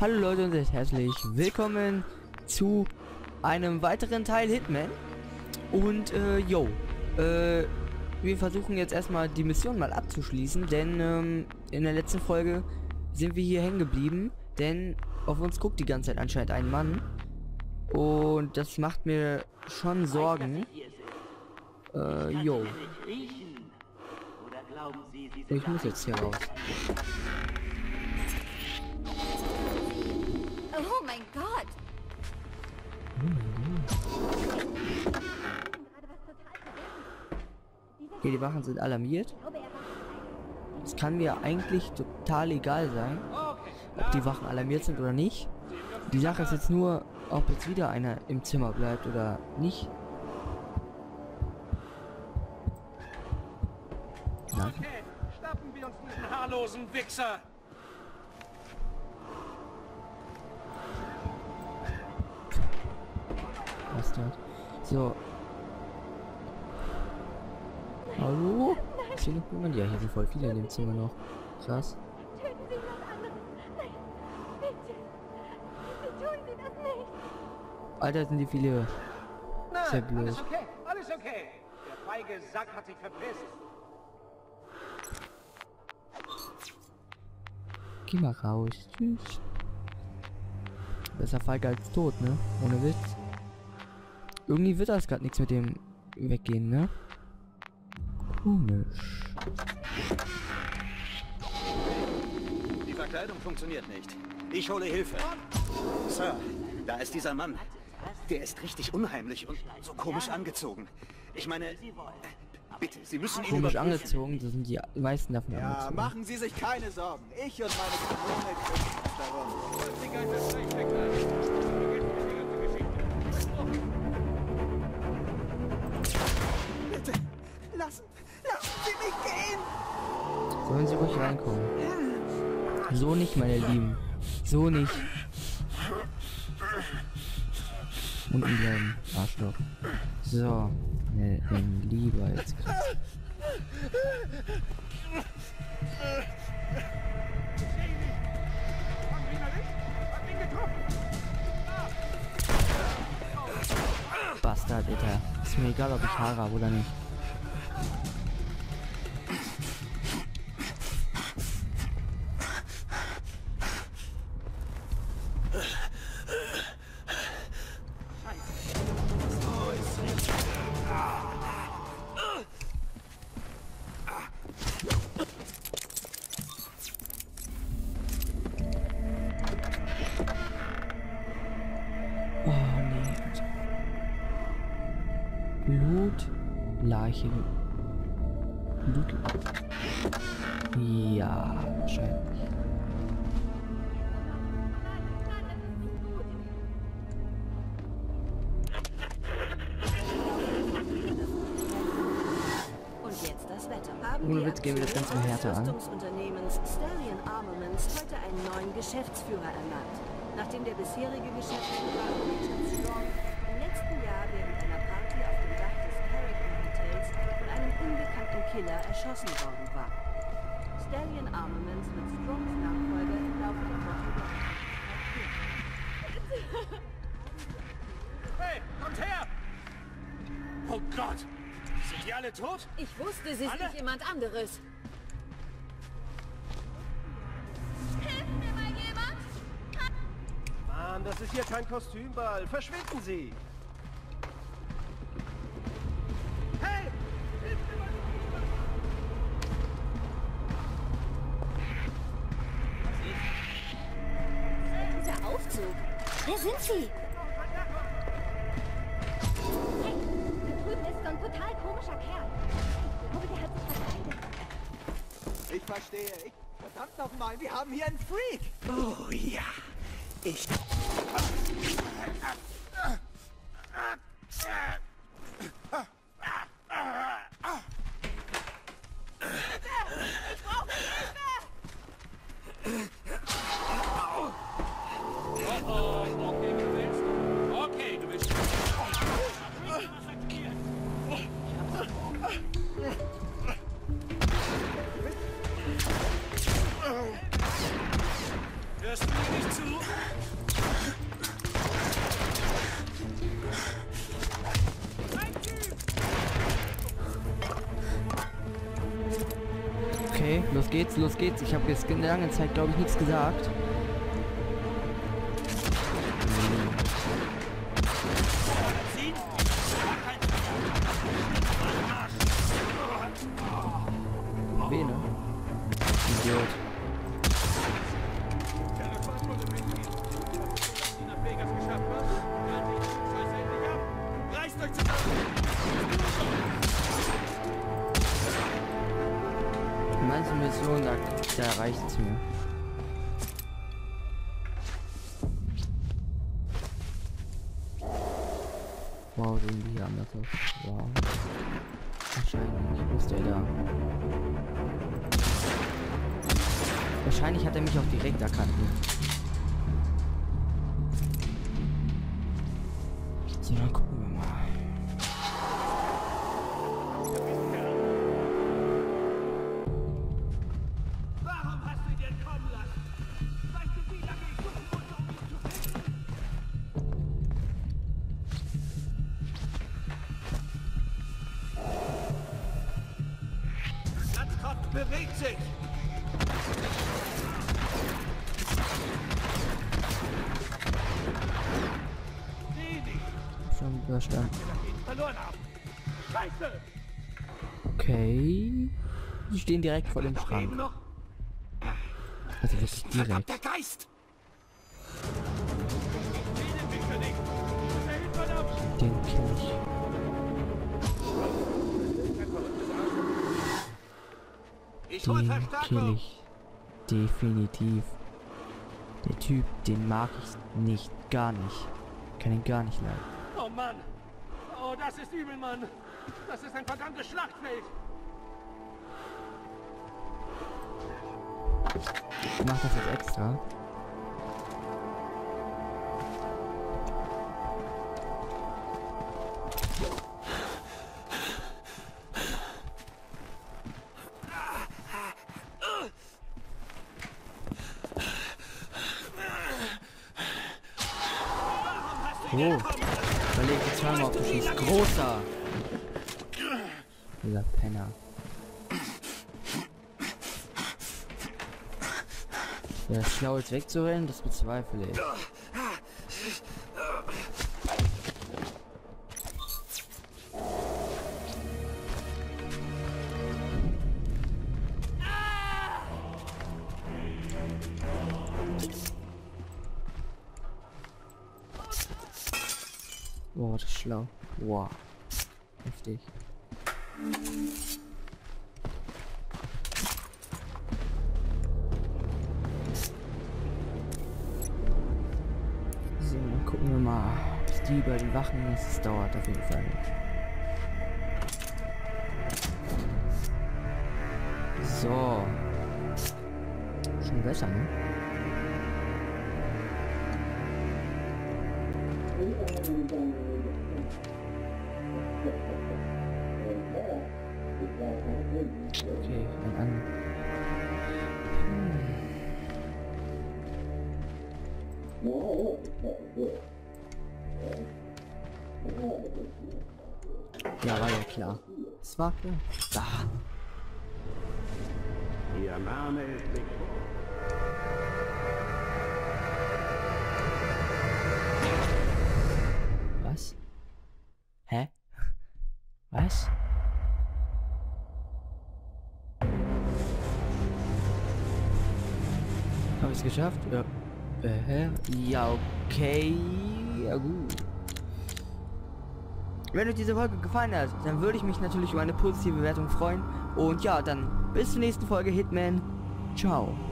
Hallo Leute und recht herzlich willkommen zu einem weiteren Teil Hitman. Und wir versuchen jetzt erstmal die Mission mal abzuschließen, denn in der letzten Folge sind wir hier hängen geblieben, denn auf uns guckt die ganze Zeit anscheinend ein Mann. Und das macht mir schon Sorgen. Ich muss jetzt hier raus. Oh mein Gott! Okay, die Wachen sind alarmiert. Es kann mir eigentlich total egal sein, ob die Wachen alarmiert sind oder nicht. Die Sache ist jetzt nur, ob jetzt wieder einer im Zimmer bleibt oder nicht. Okay, schnappen wir uns diesen haarlosen Wichser! So. Hallo? Telefon? Ja, hier sind voll viele in dem Zimmer noch. Krass. Töten Sie das andere. Nein, bitte. Bitte tun Sie das nicht. Alter, sind die viele. Nein, sehr blöd. Alles okay, alles okay. Der feige Sack hat sich verpisst. Geh mal raus. Tschüss. Besser feige als tot, ne? Ohne Witz. Irgendwie wird das gerade nichts mit dem weggehen, ne? Komisch. Die Verkleidung funktioniert nicht. Ich hole Hilfe. Sir, da ist dieser Mann. Der ist richtig unheimlich und so komisch angezogen. Ich meine, bitte, Sie müssen ihn überprüfen. Komisch angezogen, das sind die meisten davon angezogen. Ja, machen Sie sich keine Sorgen. Ich und meine Kollegen darum. Lassen Sie mich gehen! Sollen Sie ruhig reinkommen? So nicht, meine Lieben. So nicht. Unten bleiben, Arschloch. So. Ne, lieber jetzt. Bastard, Alter. Ist mir egal, ob ich Haare habe oder nicht. Leichen. Ja, wahrscheinlich. Und jetzt das Wetter. Ohne Witz gehen wir das Ganze härter an. Rüstungsunternehmens Stallion Armaments heute einen neuen Geschäftsführer ernannt, nachdem der bisherige Geschäftsführer im letzten Jahr während einer Party auf dem Dach des unbekannten Killer erschossen worden war. Stallion Armaments wird Strongs Nachfolger im Laufe der Woche. Hey, kommt her! Oh Gott! Sind die alle tot? Ich wusste, sie sind jemand anderes. Hilft mir mal jemand? Mann, das ist hier kein Kostümball. Verschwinden Sie! Wer sind Sie? Hey, da drüben ist so ein total komischer Kerl. Ich glaube, der hat sich verkleidet. Ich verstehe. Verdammt nochmal, wir haben hier einen Freak. Oh ja. Ich... Lass mich nicht zu Okay, los geht's, los geht's. Ich habe jetzt in der langen Zeit, glaube ich, nichts gesagt. Manche Missionen, da reicht es mir. Wow, sehen die hier anders aus. Wow. Wahrscheinlich, wo ist der da? Wahrscheinlich hat er mich auch direkt erkannt. So, dann gucken wir mal. Bewegt sich! Schon überstanden. Verloren haben! Scheiße! Okay. Die stehen direkt vor dem Schrank. Also wirklich direkt. Der Geist! Den kenn ich. Den kill ich. Definitiv. Der Typ, den mag ich nicht. Gar nicht. Kann ihn gar nicht leiden. Oh Mann! Oh, das ist übel, Mann! Das ist ein verdammtes Schlachtfeld! Ich mach das jetzt extra. Oh, überleg jetzt mal, ob du schießt. Großer! Dieser Penner. Ja, schlau jetzt wegzurennen, das bezweifle ich. Boah, das ist schlau. Wow. Heftig. So, dann gucken wir mal, bis die über den Wachen ist. Das dauert auf jeden Fall nicht. So. Schon besser, ne? Okay, an. Ja, war ja klar. Es war klar. Da. Ihr Name ist Was? Hä? Was? Habe ich es geschafft? Ja. Ja, okay. Ja, gut. Wenn euch diese Folge gefallen hat, dann würde ich mich natürlich über eine positive Bewertung freuen. Und ja, dann bis zur nächsten Folge, Hitman. Ciao.